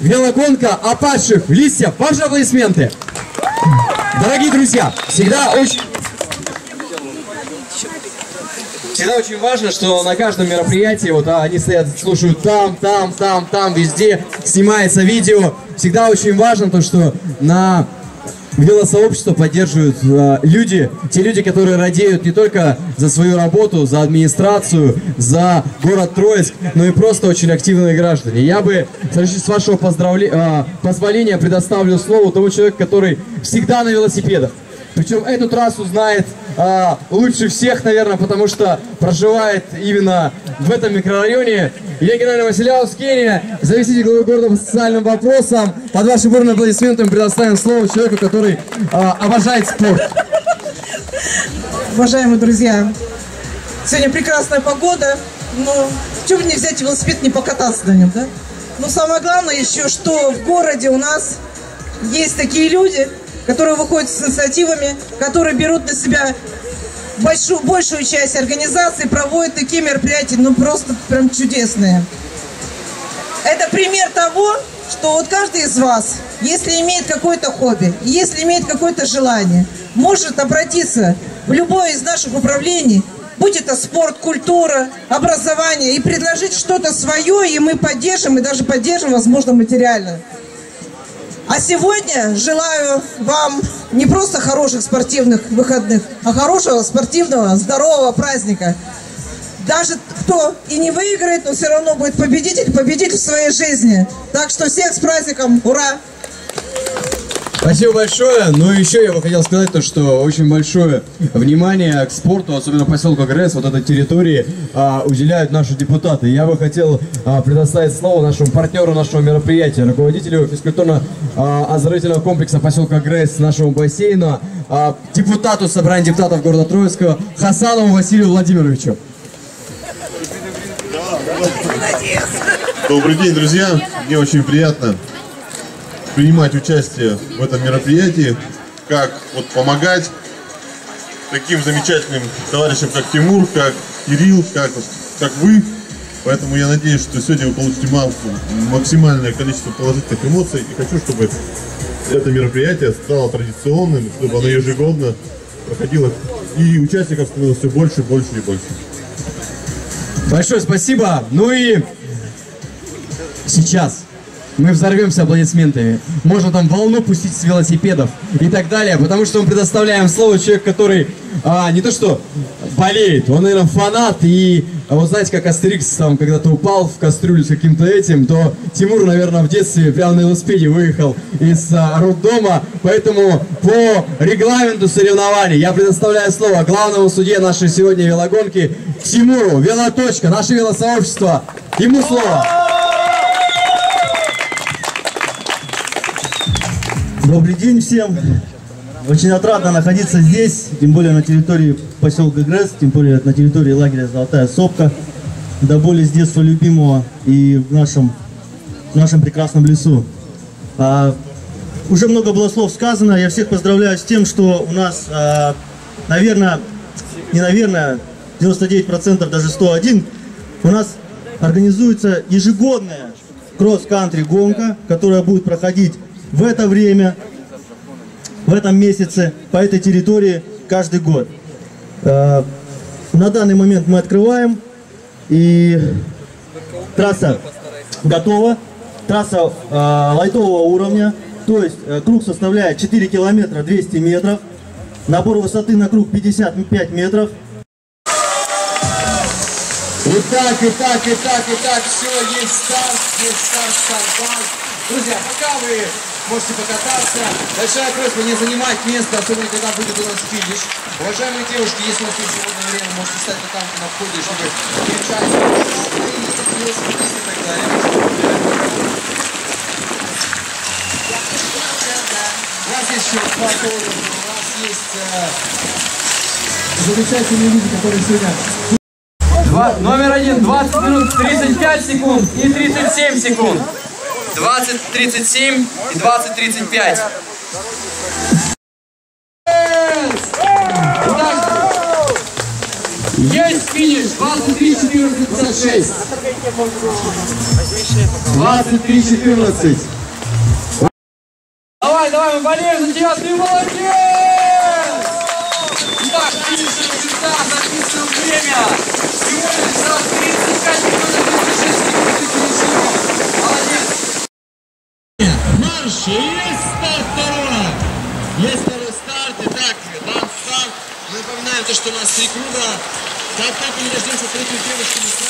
велогонка опадших листьев. Ваши аплодисменты. Дорогие друзья, всегда очень важно, что на каждом мероприятии, вот они стоят, слушают там, везде снимается видео. Всегда очень важно то, что на велосообщество поддерживают люди, те люди, которые радеют не только за свою работу, за администрацию, за город Троицк, но и просто очень активные граждане. Я бы, с вашего позволения, предоставлю слово тому человеку, который всегда на велосипедах. Причем эту трассу знает лучше всех, наверное, потому что проживает именно в этом микрорайоне. Я Геннадий Василяус, Кения, заместитель главы города по социальным вопросам. Под вашим бурным аплодисментом предоставим слово человеку, который обожает спорт. Уважаемые друзья, сегодня прекрасная погода, но чего бы не взять велосипед, не покататься на нем, да? Но самое главное еще, что в городе у нас есть такие люди, которые выходят с инициативами, которые берут на себя большую часть организации, проводят такие мероприятия, ну просто прям чудесные. Это пример того, что вот каждый из вас, если имеет какое-то хобби, если имеет какое-то желание, может обратиться в любое из наших управлений, будь это спорт, культура, образование, и предложить что-то свое, и мы поддержим, и даже поддержим, возможно, материально. А сегодня желаю вам не просто хороших спортивных выходных, а хорошего спортивного, здорового праздника. Даже кто и не выиграет, но все равно будет победитель в своей жизни. Так что всех с праздником! Ура! Спасибо большое. Ну и еще я бы хотел сказать то, что очень большое внимание к спорту, особенно поселку Гресс, вот этой территории, уделяют наши депутаты. Я бы хотел предоставить слово нашему партнеру нашего мероприятия, руководителю физкультурно-оздоровительного комплекса поселка Гресс, нашему бассейну, депутату собрания депутатов города Троицкого Хасанову Василию Владимировичу. Добрый день, друзья. Мне очень приятно принимать участие в этом мероприятии, как вот помогать таким замечательным товарищам, как Тимур, как Кирилл, как вы. Поэтому я надеюсь, что сегодня вы получите максимальное количество положительных эмоций. И хочу, чтобы это мероприятие стало традиционным, чтобы оно ежегодно проходило. И участников становилось все больше, больше и больше. Большое спасибо. Ну и сейчас мы взорвемся аплодисментами. Можно там волну пустить с велосипедов и так далее. Потому что мы предоставляем слово человеку, который не то что болеет, он, наверное, фанат. И вот знаете, как Астерикс там когда-то упал в кастрюлю с каким-то этим, то Тимур, наверное, в детстве прямо на велосипеде выехал из роддома. Поэтому по регламенту соревнований я предоставляю слово главному судье нашей сегодня велогонки Тимуру. Велоточка, наше велосообщество. Ему слово. Добрый день всем. Очень отрадно находиться здесь, тем более на территории поселка Гресс, тем более на территории лагеря «Золотая Сопка», до боли с детства любимого и в нашем прекрасном лесу. Уже много было слов сказано. Я всех поздравляю с тем, что у нас, наверное, 99%, даже 101, у нас организуется ежегодная кросс-кантри гонка, которая будет проходить в это время, в этом месяце, по этой территории каждый год. На данный момент мы открываем, и трасса готова. Трасса лайтового уровня, то есть круг составляет 4 километра 200 метров, набор высоты на круг 55 метров. Итак, все, есть старт. Друзья, пока вы можете покататься, большая просьба не занимать место, особенно когда будет у нас финиш. Уважаемые девушки, если у вас есть свободное время, можете встать вот там на входе, чтобы кричать, и так далее. У нас есть еще два колонна, у нас есть замечательные люди, которые сегодня... Номер один, 20 минут, 35 секунд и 37 секунд. 20-37 и 20-35. Yes! Есть Финиш 23-14-56. 23-14. Давай, давай, мы болеем за тебя, ты молодец! Итак, финишная черта, записываем время. Всего лишь раз 35 минут, 36 секунд и финишируем. Молодец! Марш, есть старт второго! Есть второй старт, итак, там старт. Мы напоминаем то, что у нас 3 круга. Как так и не дождемся третью девушку, мы сразу.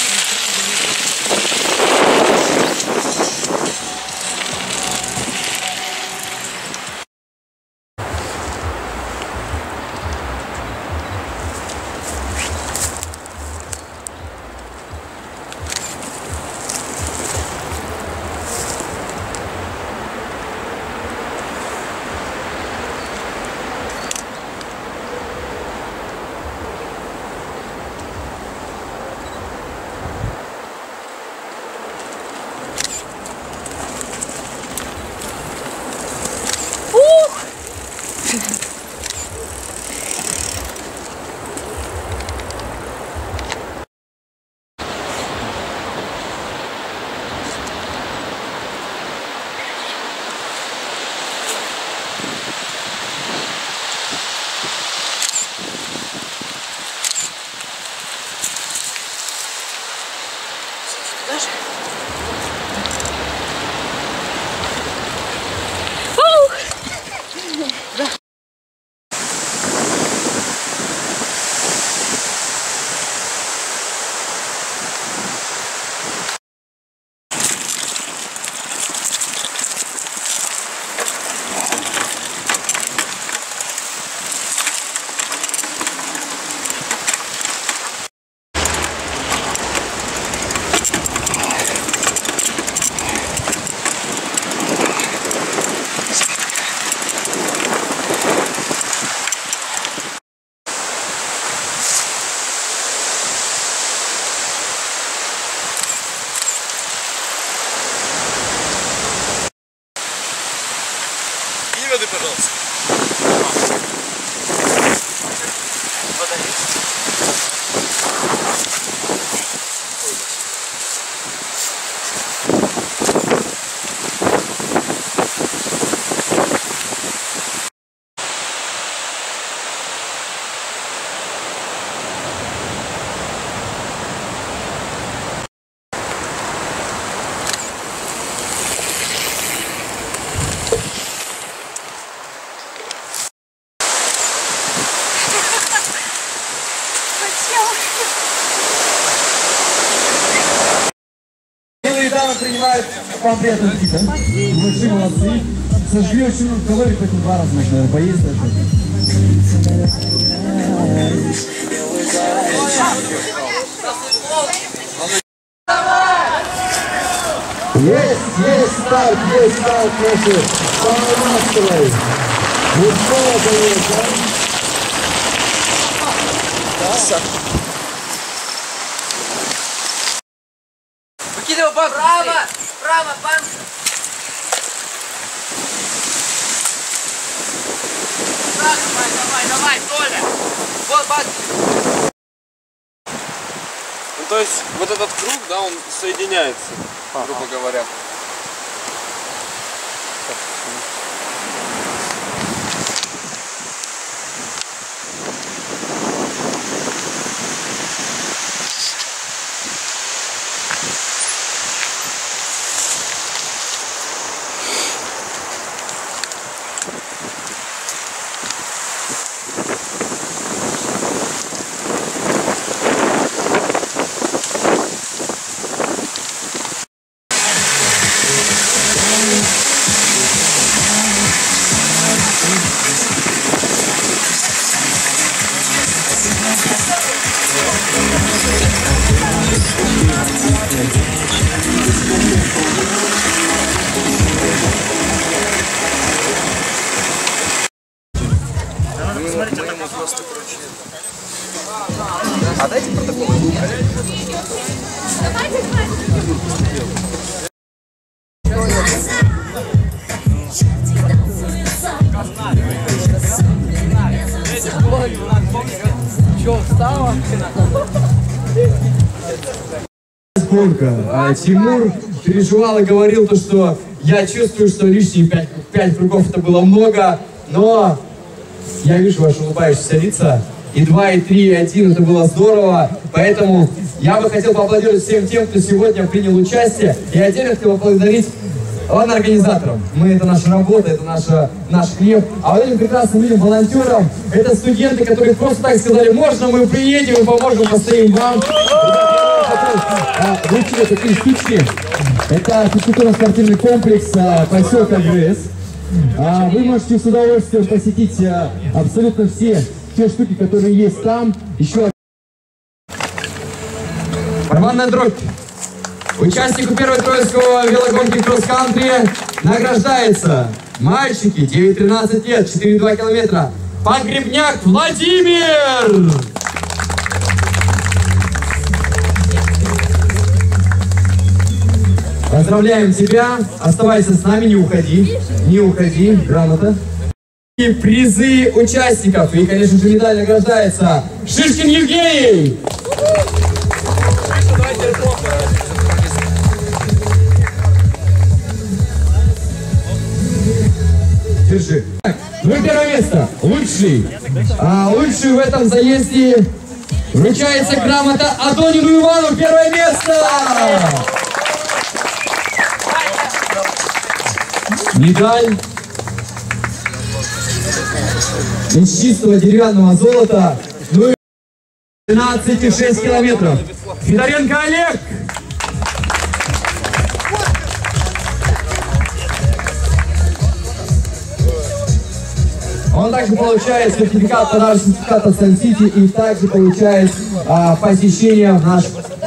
Большие молодцы. Сожгли очень много калорий, поэтому 2 раза можно поесть даже. Есть старт, наши Поморцевой. Легко, конечно. Покидывай бабку. Браво! Браво, панцы! Да, давай, давай, давай, Толя! Вот, панцы! Ну, то есть, вот этот круг, да, он соединяется, грубо говоря. Что, встала? Курка. Тимур переживал и говорил, то, что я чувствую, что лишних 5 кругов это было много, но я вижу ваши улыбающиеся лица, и 2, и 3, и 1 это было здорово, поэтому я бы хотел поаплодировать всем тем, кто сегодня принял участие, и отдельно хотел поблагодарить организаторам. Это наша работа, это наш хлеб. А вот этим прекрасным людям, волонтерам, это студенты, которые просто так сказали, можно мы приедем и поможем, постоим вам. Лучше такие штучки. Это физкультурно-спортивный комплекс поселка Гресс. Вы можете с удовольствием посетить абсолютно все те штуки, которые есть там. Еще Роман Андропин, участнику первой троицкого велогонки кросс-кантри, награждается мальчики 9-13 лет, 4,2 километра. Погребняк Владимир! Поздравляем тебя, оставайся с нами, не уходи, грамота. И призы участников, и, конечно же, медаль награждается Шишкин Евгений. Держи. Ну и первое место, лучший в этом заезде вручается грамота Адонину Ивану, первое место. Медаль из чистого деревянного золота. Ну и 13,6 километров. Федоренко Олег. Он также получает сертификат, подарок сертификата Сан-Сити, и также получает посещение в наш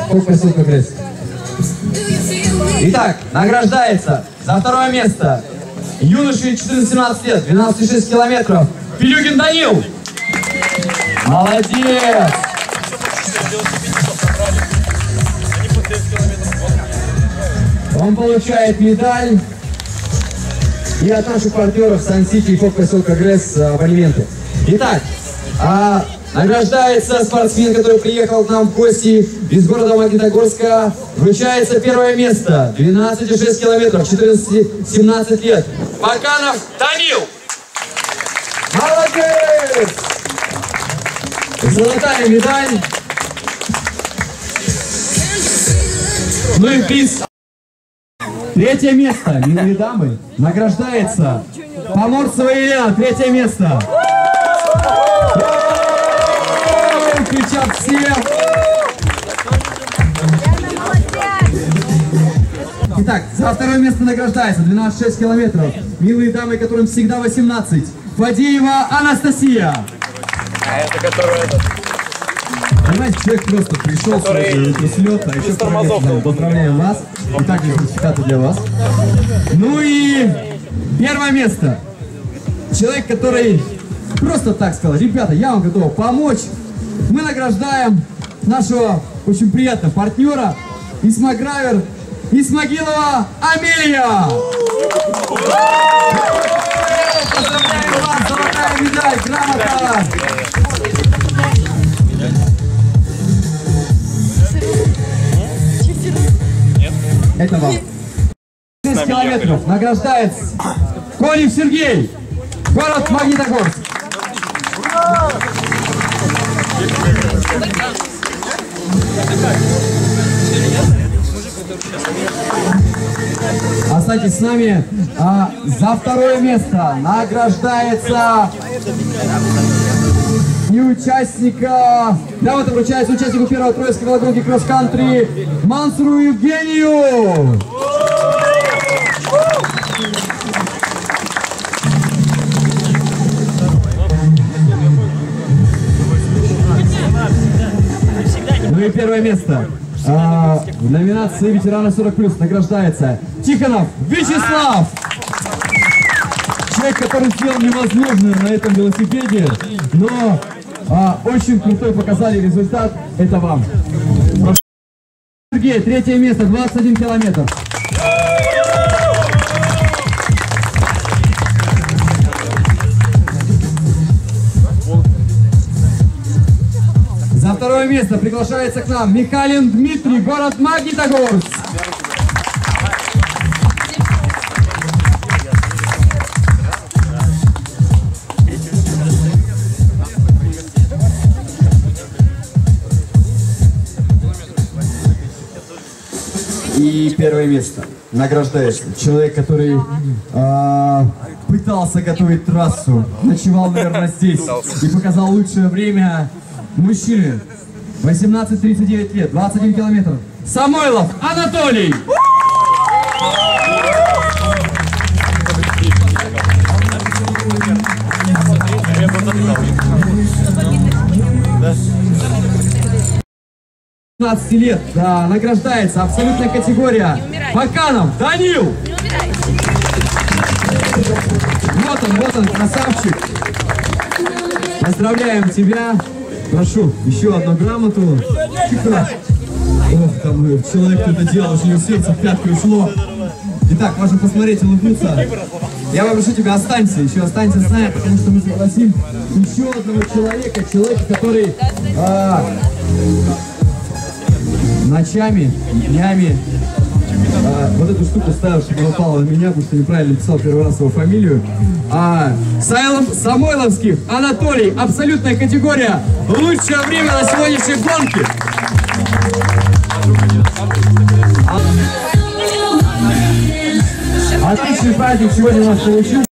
Фобка Силка Гресс. Итак, награждается за второе место юноши 14-17 лет, 12,6 километров. Белюгин Данил. Молодец. Он получает медаль и от наших партнеров Сан-Сити и Фобка Силка Гресс абонементы. Итак, награждается спортсмен, который приехал к нам в гости из города Магнитогорска. Вручается первое место. 12,6 километров, 14-17 лет. Баканов Данил. Молодец! Золотая медаль. Ну и приз. Третье место, милые дамы, награждается Поморцева Илья. Третье место. Кричат все. Итак, за второе место награждается 12,6 километров. Милые дамы, которым всегда 18. Фадеева Анастасия. А это которая... Понимаете, человек просто пришел с лета, еще тормозов. Поздравляем вас. И также сертификаты для вас. Ну и первое место. Человек, который просто так сказал, ребята, я вам готов помочь. Мы награждаем нашего очень приятного партнера Исмагилова Амелия. Поздравляю вас, золотая медаль, грамота. Это вам. 6 километров награждает Конев Сергей, город Магнитогорск. Оставайтесь с нами. За второе место награждается и участника. Грамота вручается участнику первого троицкого велогонки кросс-кантри Мансуру Евгению. Ну и первое место в номинации ветераны 40+, награждается Тихонов Вячеслав. Человек, который сделал невозможное на этом велосипеде, но очень крутой показали результат. Это вам. Сергей, третье место, 21 километр. второе место приглашается к нам Михалин Дмитрий, город Магнитогорск. И первое место награждается человек, который пытался готовить трассу, ночевал, наверное, здесь и показал лучшее время. Мужчины, 18-39 лет, 21 километр. Самойлов Анатолий. Лет, да, награждается абсолютная категория Баканов Данил. Вот он, красавчик. Поздравляем тебя. Прошу еще одну грамоту. Ох, там человек это делал, у него сердце в пятку ушло. Итак, можно посмотреть, улыбнуться. Я попрошу тебя, останься, еще останься с нами, потому что мы пригласим еще одного человека, который... ночами, днями вот эту штуку ставил, чтобы напала на меня, потому что неправильно писал первый раз его фамилию. Самойловских Анатолий, абсолютная категория, лучшее время на сегодняшней гонке. Отличный праздник сегодня у нас получился.